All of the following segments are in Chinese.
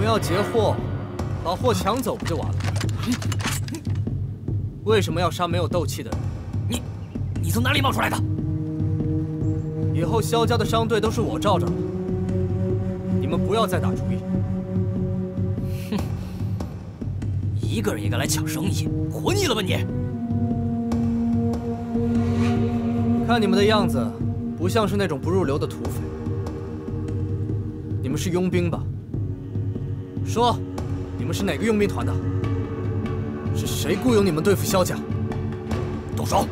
们要截货，把货抢走不就完了？为什么要杀没有斗气的人？你从哪里冒出来的？以后萧家的商队都是我罩着了，你们不要再打主意。哼，一个人也敢来抢生意，活腻了吧你？看你们的样子，不像是那种不入流的土匪。 你们是佣兵吧？说，你们是哪个佣兵团的？是谁雇佣你们对付萧家？动手！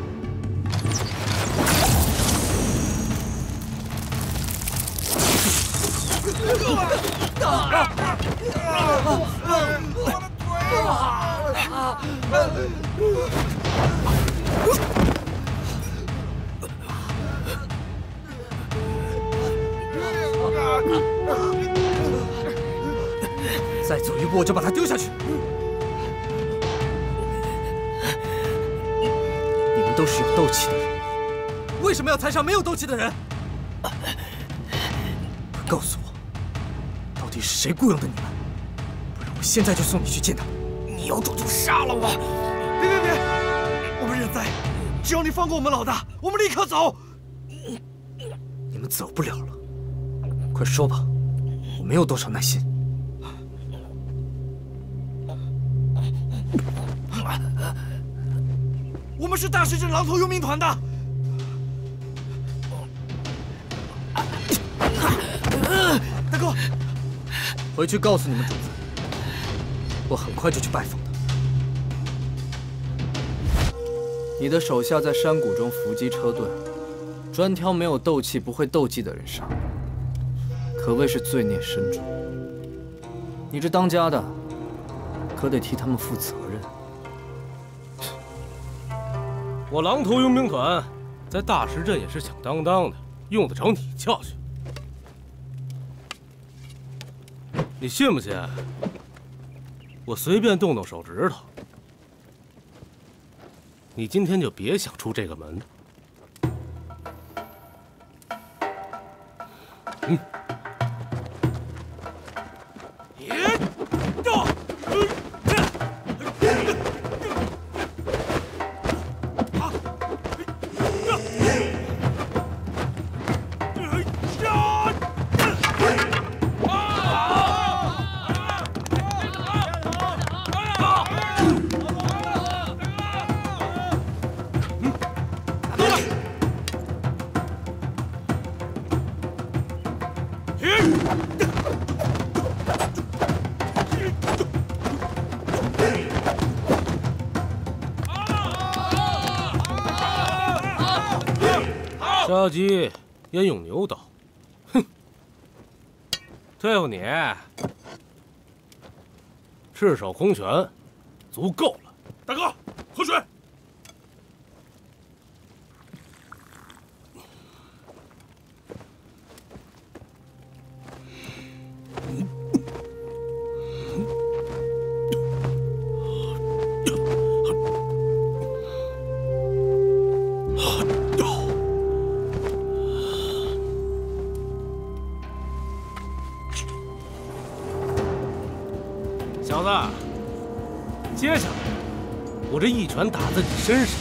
啊 再走一步，我就把他丢下去！你们都是有斗气的人，为什么要踩上没有斗气的人？快告诉我，到底是谁雇佣的你们？不然我现在就送你去见他！你有种就杀了我！别！我们认栽，只要你放过我们老大，我们立刻走！你们走不了了，快说吧，我没有多少耐心。 我们是大石镇狼头佣兵团的。大哥，回去告诉你们主子，我很快就去拜访他。你的手下在山谷中伏击车队，专挑没有斗气、不会斗技的人杀，可谓是罪孽深重。你这当家的，可得替他们负责任。 我狼头佣兵团在大石镇也是响当当的，用得着你教训？你信不信？我随便动动手指头，你今天就别想出这个门。杀鸡焉用牛刀？哼！对付你，赤手空拳，足够了。大哥，喝水。我这一拳打在你身上，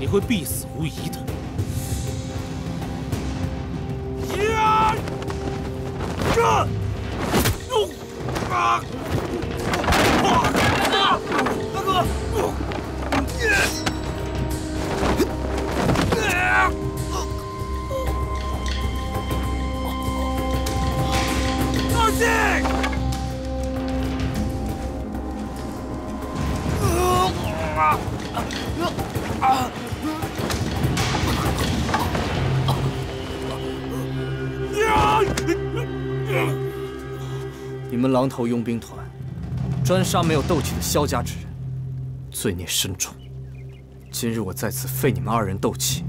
你会必死无疑的。 你们狼头佣兵团专杀没有斗气的萧家之人，罪孽深重。今日我在此废你们二人斗气，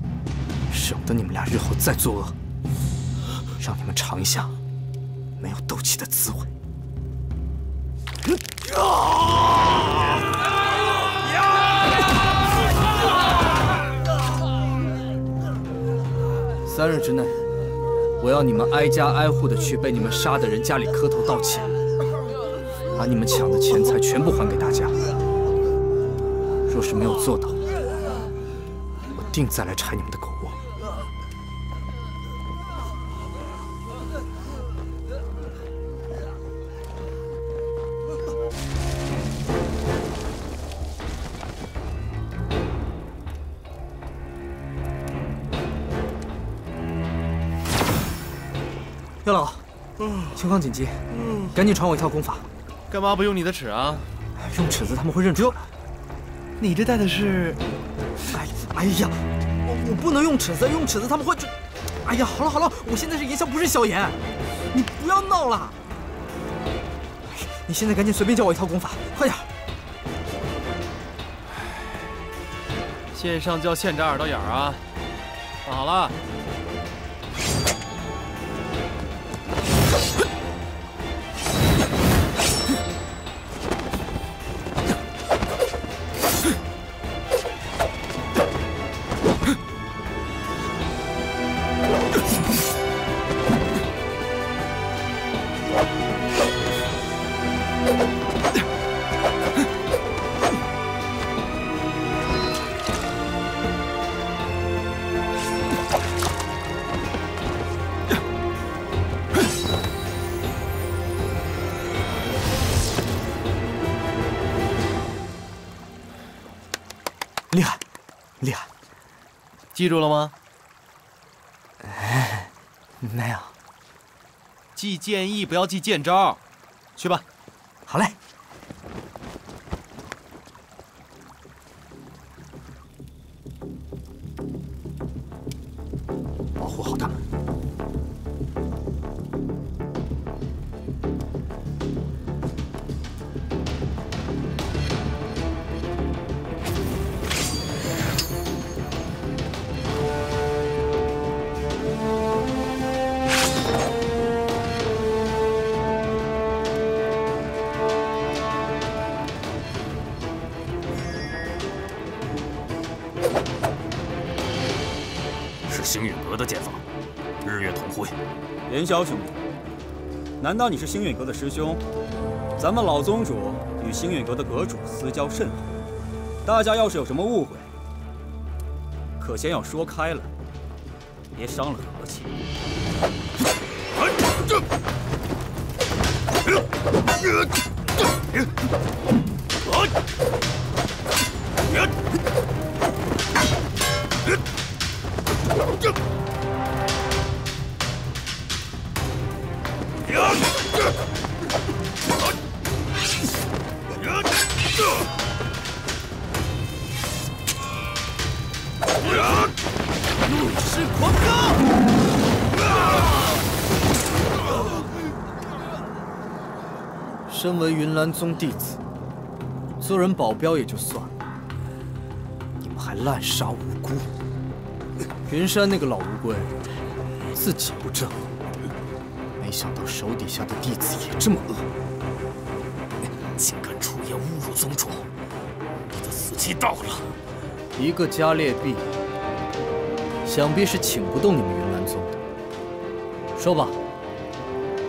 省得你们俩日后再作恶，让你们尝一下没有斗气的滋味。3日之内，我要你们挨家挨户的去被你们杀的人家里磕头道歉，把你们抢的钱财全部还给大家。若是没有做到，我定再来拆你们的狗窝。月老，情况紧急，赶紧传我一套功法。 干嘛不用你的尺啊？用尺子他们会认出来。你这带的是……哎呀，我不能用尺子，用尺子他们会追。哎呀，好了好了，我现在是言笑不是笑言，你不要闹了。你现在赶紧随便教我一套功法，快点。线上教现扎耳朵眼儿啊！放好了。 记住了吗？没有。记剑意，不要记剑招。去吧。好嘞。保护好他们。元宵兄弟，难道你是星陨阁的师兄？咱们老宗主与星陨阁的阁主私交甚好，大家要是有什么误会，可先要说开了，别伤了和气。身为云岚宗弟子，做人保镖也就算了，你们还滥杀无辜。云山那个老乌龟，自己不正，没想到手底下的弟子也这么恶，竟敢出言侮辱宗主，你的死期到了。一个加列币，想必是请不动你们云岚宗的。说吧，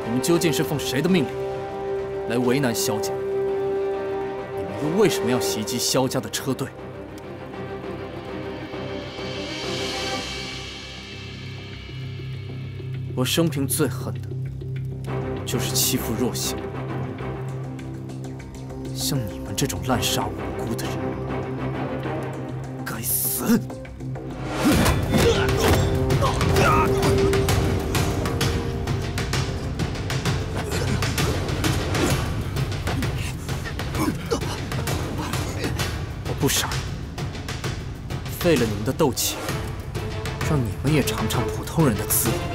你们究竟是奉谁的命令？ 来为难萧家，你们又为什么要袭击萧家的车队？我生平最恨的就是欺负弱小，像你们这种滥杀无辜的人，该死！ 不杀，废了你们的斗气，让你们也尝尝普通人的滋味。